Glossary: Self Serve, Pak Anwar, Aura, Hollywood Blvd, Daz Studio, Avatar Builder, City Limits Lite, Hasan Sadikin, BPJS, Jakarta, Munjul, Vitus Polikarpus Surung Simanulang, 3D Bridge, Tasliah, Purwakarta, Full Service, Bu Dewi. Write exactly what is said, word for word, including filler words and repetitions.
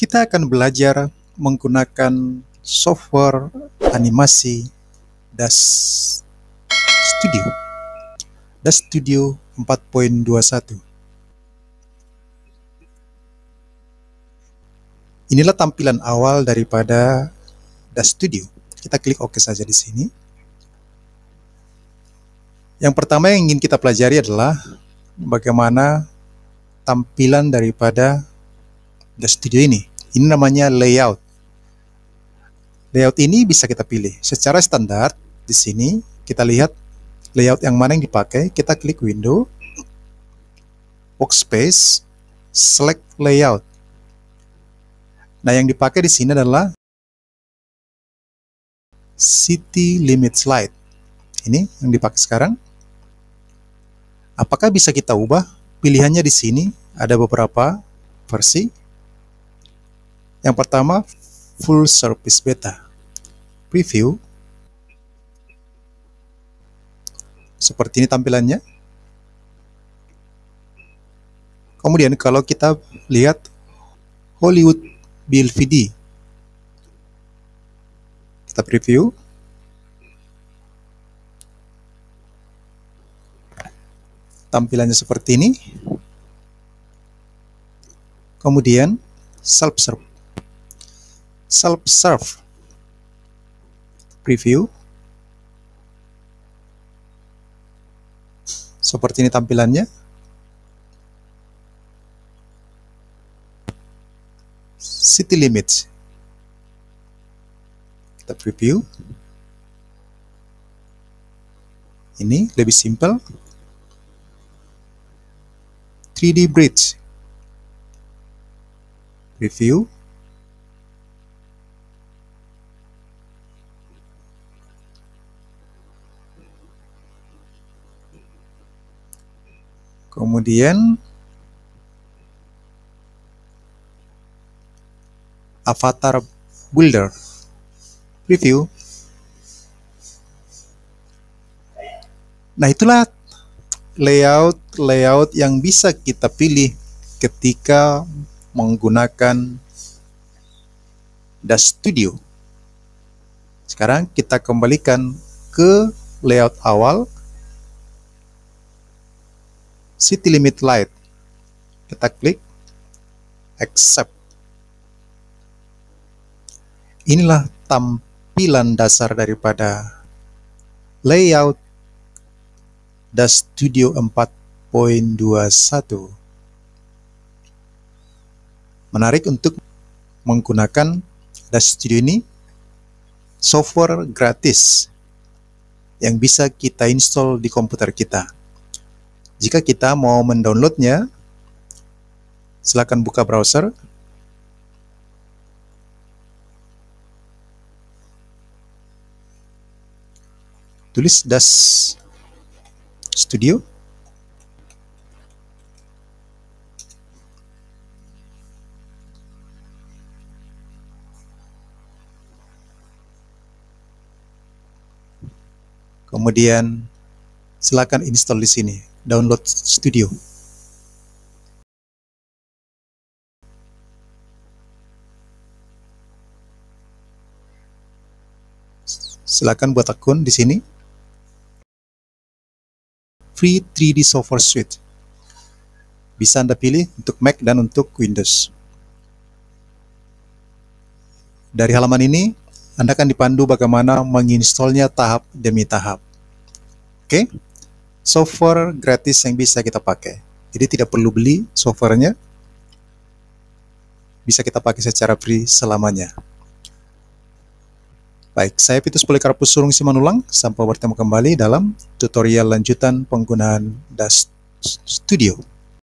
kita akan belajar menggunakan software animasi Daz Studio. Daz Studio empat titik dua satu. Inilah tampilan awal daripada Daz Studio. Kita klik OK saja di sini. Yang pertama yang ingin kita pelajari adalah bagaimana tampilan daripada Daz Studio ini. Ini namanya layout. Layout ini bisa kita pilih. Secara standar di sini kita lihat layout yang mana yang dipakai. Kita klik window, workspace, select layout. Nah, yang dipakai di sini adalah City Limits Lite. Ini yang dipakai sekarang. Apakah bisa kita ubah? Pilihannya di sini ada beberapa versi. Yang pertama Full Service Beta. Preview. Seperti ini tampilannya. Kemudian kalau kita lihat Hollywood Blvd. Kita preview. Tampilannya seperti ini. Kemudian Self Serve. Self Serve. Preview. Seperti ini tampilannya. City Limits. Kita preview. Ini lebih simpel. three D Bridge. Preview. Kemudian Avatar Builder. Preview. Nah, itulah layout-layout yang bisa kita pilih ketika menggunakan Daz Studio. Sekarang kita kembalikan ke layout awal City Limit Lite. Kita klik accept. Inilah tampilan dasar daripada layout Daz Studio empat titik dua satu. Menarik untuk menggunakan Daz Studio ini, software gratis yang bisa kita install di komputer kita. Jika kita mau mendownloadnya, silakan buka browser. Tulis Daz Studio. Kemudian silakan install di sini, download Studio. Silakan buat akun di sini. Free three D Software Suite. Bisa Anda pilih untuk Mac dan untuk Windows. Dari halaman ini, Anda akan dipandu bagaimana menginstalnya tahap demi tahap. Oke, okay? Software gratis yang bisa kita pakai. Jadi tidak perlu beli softwarenya. Bisa kita pakai secara free selamanya. Baik, saya Vitus Polikarpus Surung Simanulang. Sampai bertemu kembali dalam tutorial lanjutan penggunaan Daz Studio.